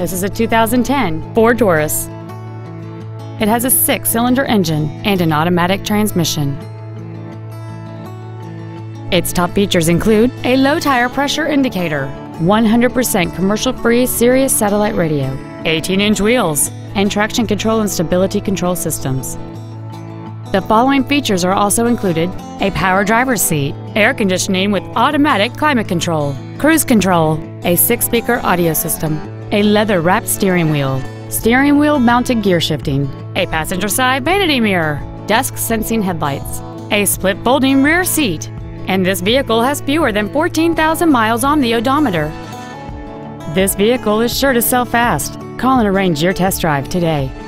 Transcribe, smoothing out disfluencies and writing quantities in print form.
This is a 2010 Ford Taurus. It has a 6-cylinder engine and an automatic transmission. Its top features include a low tire pressure indicator, 100% commercial-free Sirius satellite radio, 18-inch wheels, and traction control and stability control systems. The following features are also included: a power driver's seat, air conditioning with automatic climate control, cruise control, a 6-speaker audio system, a leather-wrapped steering wheel mounted gear shifting, a passenger side vanity mirror, dusk sensing headlights, a split folding rear seat, and this vehicle has fewer than 14,000 miles on the odometer. This vehicle is sure to sell fast. Call and arrange your test drive today.